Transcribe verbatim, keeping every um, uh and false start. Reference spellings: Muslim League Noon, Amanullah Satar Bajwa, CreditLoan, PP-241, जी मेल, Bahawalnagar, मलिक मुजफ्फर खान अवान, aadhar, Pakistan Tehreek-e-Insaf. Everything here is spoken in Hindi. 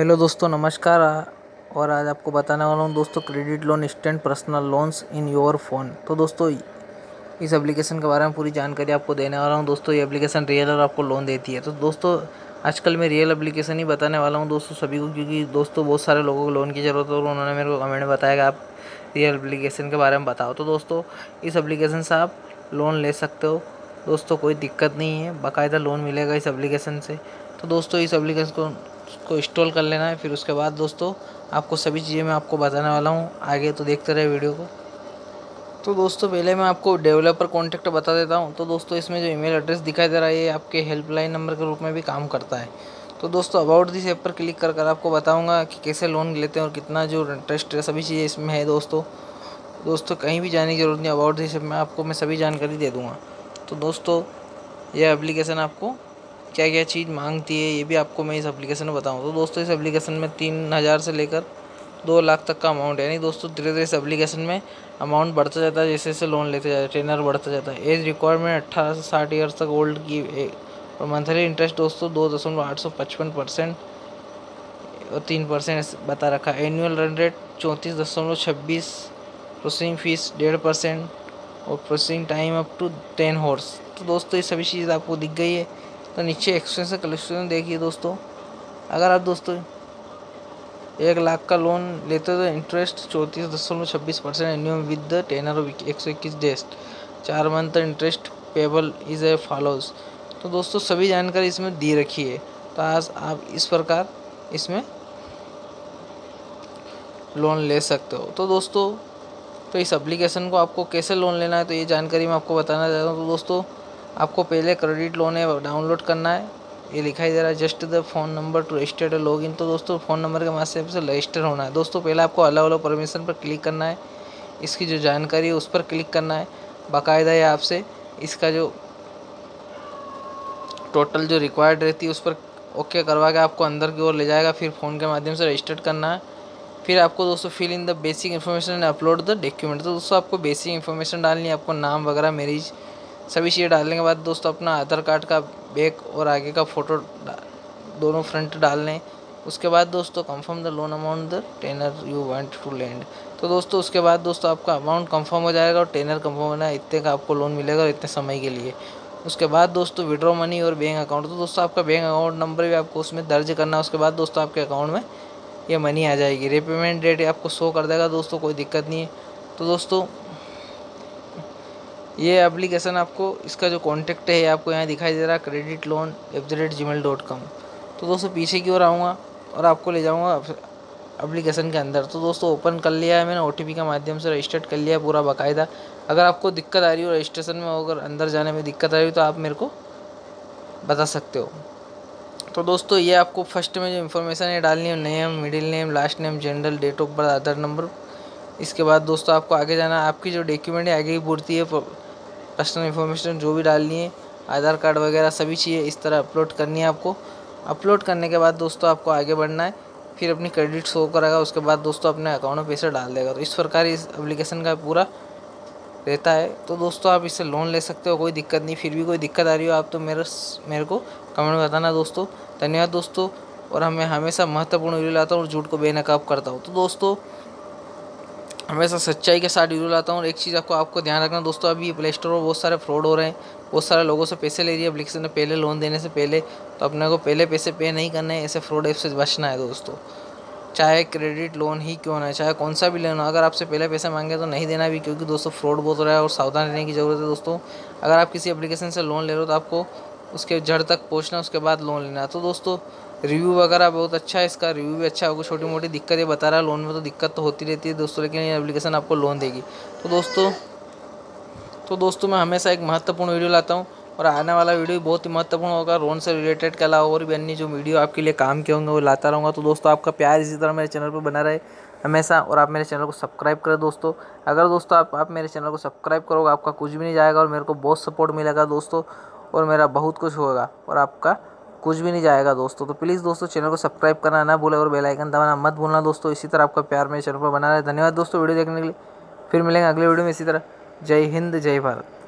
हेलो दोस्तों नमस्कार। और आज आपको बताने वाला हूँ दोस्तों credit loan instant personal loans in your phone. तो दोस्तों इस एप्लीकेशन के बारे में पूरी जानकारी आपको देने वाला हूँ। दोस्तों ये एप्लीकेशन रियल और आपको लोन देती है। तो दोस्तों आजकल मैं रियल एप्लीकेशन ही बताने वाला हूँ दोस्तों सभी को, क्योंकि दोस्तों बहुत सारे लोगों को लोन की ज़रूरत है और उन्होंने मेरे को कमेंट में बताया कि आप रियल एप्लीकेशन के बारे में बताओ। तो दोस्तों इस एप्लीकेशन से आप लोन ले सकते हो दोस्तों, कोई दिक्कत नहीं है, बाकायदा लोन मिलेगा इस एप्लीकेशन से। तो दोस्तों इस एप्लीकेशन को को इंस्टॉल कर लेना है। फिर उसके बाद दोस्तों आपको सभी चीज़ें मैं आपको बताने वाला हूँ आगे, तो देखते रहे वीडियो को। तो दोस्तों पहले मैं आपको डेवलपर कॉन्टैक्ट बता देता हूँ। तो दोस्तों इसमें जो ईमेल एड्रेस दिखाई दे रहा है ये आपके हेल्पलाइन नंबर के रूप में भी काम करता है। तो दोस्तों अबाउट दिस ऐप पर क्लिक कर कर आपको बताऊँगा कि कैसे लोन लेते हैं और कितना जो इंटरेस्ट है, सभी चीज़ें इसमें है दोस्तों। दोस्तों कहीं भी जाने की ज़रूरत नहीं, अबाउट दिस ऐप में आपको मैं सभी जानकारी दे दूँगा। तो दोस्तों यह एप्लीकेशन आपको क्या क्या चीज़ मांगती है ये भी आपको मैं इस एप्लीकेशन में बताऊँ। तो दोस्तों इस एप्लीकेशन में तीन हज़ार से लेकर दो लाख तक का अमाउंट है, यानी दोस्तों धीरे धीरे इस एप्लीकेशन में अमाउंट बढ़ता जाता है जैसे जैसे लोन लेते जाते टेनर बढ़ता जाता है। एज रिक्वायरमेंट अट्ठारह से साठ ईयर्स तक ओल्ड की और मंथली इंटरेस्ट दोस्तों दो दशमलव आठ सौ पचपन परसेंट और तीन परसेंट बता रखा है। एनुअल रन रेट चौंतीस दशमलव छब्बीस प्रोसेसिंग फीस डेढ़ परसेंट और processing time up to ten hours. तो दोस्तों ये सभी चीज़ आपको दिख गई है। तो नीचे एक्सपेंस कलेक्शन देखिए दोस्तों, अगर आप दोस्तों एक लाख का लोन लेते हो तो इंटरेस्ट चौंतीस दशमलव छब्बीस percent annual with the tenure of एक सौ इक्कीस डेज चार month interest payable is a follows. तो दोस्तों सभी जानकारी इसमें दी रखी है। तो आज आप इस प्रकार इसमें लोन ले सकते हो। तो दोस्तों तो इस एप्लीकेशन को आपको कैसे लोन लेना है तो ये जानकारी मैं आपको बताना चाहता हूँ। तो दोस्तों आपको पहले क्रेडिट लोन है डाउनलोड करना है, ये लिखाई दे रहा है just the phone number to register log in. तो दोस्तों फ़ोन नंबर के माध्यम से रजिस्टर होना है। दोस्तों पहले आपको अलाउ अलाउ परमिशन पर क्लिक करना है, इसकी जो जानकारी है उस पर क्लिक करना है। बाकायदा ये आपसे इसका जो टोटल जो रिक्वायर्ड रहती है उस पर ओके करवा के आपको अंदर की ओर ले जाएगा। फिर फ़ोन के माध्यम से रजिस्टर्ड करना है। फिर आपको दोस्तों fill in the basic information and upload the document. तो दोस्तों आपको बेसिक इन्फॉर्मेशन डालनी है, आपको नाम वगैरह मैरिज सभी चीज़ें डालने के बाद दोस्तों अपना आधार कार्ड का बैक और आगे का फ़ोटो दोनों फ्रंट डाल लें। उसके बाद दोस्तों confirm the loan amount the tenure you want to lend. तो दोस्तों उसके बाद दोस्तों आपका अमाउंट कंफर्म हो जाएगा और टेनर कंफर्म होना है, इतने का आपको लोन मिलेगा और इतने समय के लिए। उसके बाद दोस्तों विड्रॉ मनी और बैंक अकाउंट। तो दोस्तों आपका बैंक अकाउंट नंबर भी आपको उसमें दर्ज करना है। उसके बाद दोस्तों आपके अकाउंट में ये मनी आ जाएगी। रीपेमेंट डेट आपको शो कर देगा दोस्तों, कोई दिक्कत नहीं है। तो दोस्तों ये एप्लीकेशन आपको इसका जो कॉन्टैक्ट है आपको यहाँ दिखाई दे रहा है credit loan at the rate जी मेल dot com. तो दोस्तों पीछे की ओर आऊँगा और आपको ले जाऊँगा एप्लीकेशन के अंदर। तो दोस्तों ओपन कर लिया है मैंने, ओ टी पी के माध्यम से रजिस्टर्ड कर लिया है पूरा बाकायदा। अगर आपको दिक्कत आ रही हो रजिस्ट्रेशन में, अगर अंदर जाने में दिक्कत आ रही हो तो आप मेरे को बता सकते हो। तो दोस्तों ये आपको फर्स्ट में जो इन्फॉर्मेशन है डालनी है, name, middle name, last name, gender, date of birth, Aadhaar number. इसके बाद दोस्तों आपको आगे जाना है, आपकी जो डॉक्यूमेंट है आगे की पूर्ति है, पर्सनल इन्फॉर्मेशन जो भी डालनी है, आधार कार्ड वगैरह सभी चीज़ें इस तरह अपलोड करनी है आपको। अपलोड करने के बाद दोस्तों आपको आगे बढ़ना है, फिर अपनी क्रेडिट शो कराएगा। उसके बाद दोस्तों अपने अकाउंट में पैसे डाल देगा। तो इस प्रकार इस एप्लीकेशन का पूरा रहता है। तो दोस्तों आप इससे लोन ले सकते हो, कोई दिक्कत नहीं। फिर भी कोई दिक्कत आ रही हो आप तो मेरे मेरे को कमेंट में बताना दोस्तों। धन्यवाद दोस्तों, और मैं हमेशा महत्वपूर्ण वीडियो लाता हूँ और झूठ को बेनकाब करता हूँ। तो दोस्तों हमेशा सच्चाई के साथ वीडियो लाता हूँ। एक चीज़ आपको आपको ध्यान रखना दोस्तों, अभी प्ले स्टोर पर बहुत सारे फ्रॉड हो रहे हैं, बहुत सारे लोगों से पैसे ले रही है एप्लीकेशन ने पहले लोन देने से पहले। तो अपने को पहले पैसे पे नहीं करने हैं, ऐसे फ्रॉड ऐप से बचना है दोस्तों। चाहे क्रेडिट लोन ही क्यों ना है, चाहे कौन सा भी लोन हो, अगर आपसे पहले पैसे मांगे तो नहीं देना भी, क्योंकि दोस्तों फ्रॉड बहुत हो रहा है और सावधान रहने की ज़रूरत है दोस्तों। अगर आप किसी एप्लीकेशन से लोन ले रहे हो तो आपको उसके जड़ तक पहुँचना, उसके बाद लोन लेना। तो दोस्तों रिव्यू वगैरह बहुत अच्छा है, इसका रिव्यू भी अच्छा होगा। छोटी मोटी दिक्कत ये बता रहा है, लोन में तो दिक्कत तो होती रहती है दोस्तों, लेकिन ये एप्लीकेशन आपको लोन देगी। तो दोस्तों तो दोस्तों मैं हमेशा एक महत्वपूर्ण वीडियो लाता हूँ और आने वाला वीडियो बहुत ही महत्वपूर्ण होगा। लोन से रिलेटेड के अलावा और भी अन्य जो वीडियो आपके लिए काम के होंगे वो लाता रहूँगा। तो दोस्तों आपका प्यार इसी तरह मेरे चैनल पर बना रहे हमेशा, और आप मेरे चैनल को सब्सक्राइब करें दोस्तों। अगर दोस्तों आप आप मेरे चैनल को सब्सक्राइब करोगे आपका कुछ भी नहीं जाएगा और मेरे को बहुत सपोर्ट मिलेगा दोस्तों, और मेरा बहुत कुछ होगा और आपका कुछ भी नहीं जाएगा दोस्तों। तो प्लीज़ दोस्तों चैनल को सब्सक्राइब करना ना भूलें और बेल आइकन दबाना मत भूलना दोस्तों। इसी तरह आपका प्यार मेरे चैनल पर बना रहे। धन्यवाद दोस्तों वीडियो देखने के लिए। फिर मिलेंगे अगले वीडियो में इसी तरह। जय हिंद, जय भारत।